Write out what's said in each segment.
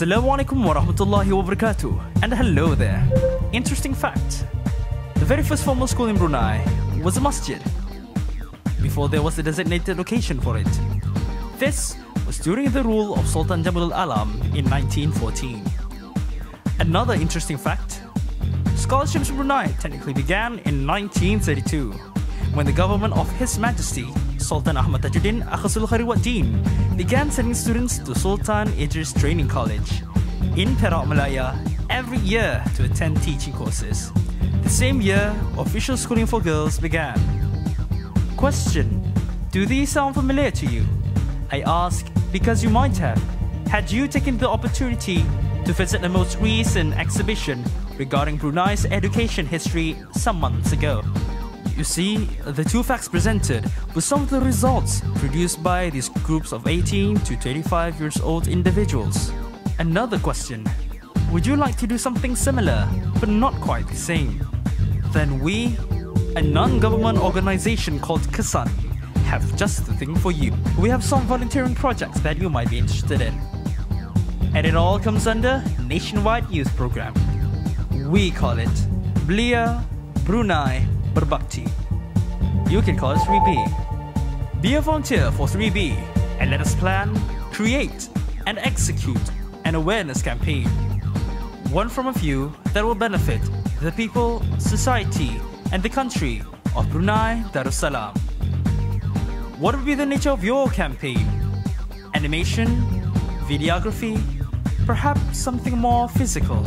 Assalamu alaikum wa rahmatullahi wa barakatuh, and hello there. Interesting fact, the very first formal school in Brunei was a masjid, before there was a designated location for it. This was during the rule of Sultan Jamalul Alam in 1914. Another interesting fact, scholarships in Brunei technically began in 1932, when the government of His Majesty Sultan Ahmad Tajuddin Akhazul Khariwat Deen began sending students to Sultan Idris Training College in Perak, Malaya every year to attend teaching courses. The same year, official schooling for girls began. Question: do these sound familiar to you? I ask because you might have, had you taken the opportunity to visit the most recent exhibition regarding Brunei's education history some months ago. You see, the two facts presented were some of the results produced by these groups of 18 to 25 years old individuals. Another question, would you like to do something similar but not quite the same? Then we, a non-government organization called KESAN, have just the thing for you. We have some volunteering projects that you might be interested in. And it all comes under Nationwide Youth Program. We call it Belia Brunei Berbakti. You can call us 3B. Be a volunteer for 3B and let us plan, create, and execute an awareness campaign. One from a few that will benefit the people, society, and the country of Brunei Darussalam. What would be the nature of your campaign? Animation? Videography? Perhaps something more physical?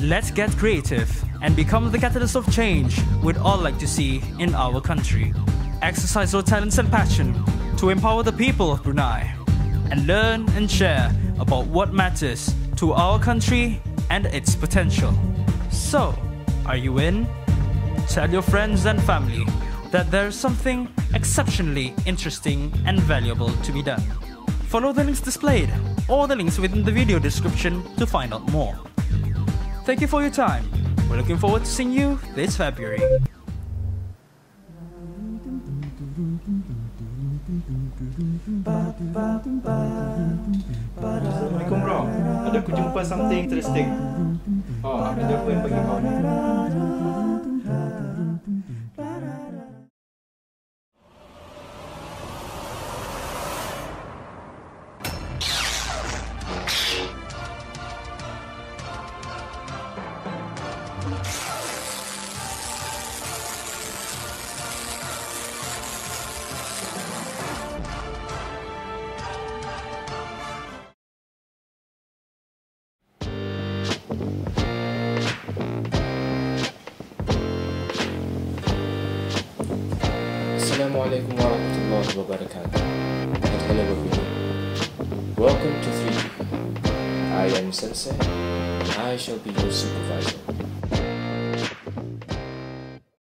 Let's get creative and become the catalyst of change we'd all like to see in our country. Exercise your talents and passion to empower the people of Brunei and learn and share about what matters to our country and its potential. So, are you in? Tell your friends and family that there's something exceptionally interesting and valuable to be done. Follow the links displayed or the links within the video description to find out more. Thank you for your time. We're looking forward to seeing you this February. Assalamualaikum bro. Ada aku jumpa something interesting. Oh, aku jumpa yang bagi kau ni. Assalamualaikum warahmatullahi wabarakatuh. And hello everyone. Welcome to 3B. I am Sensei. I shall be your supervisor.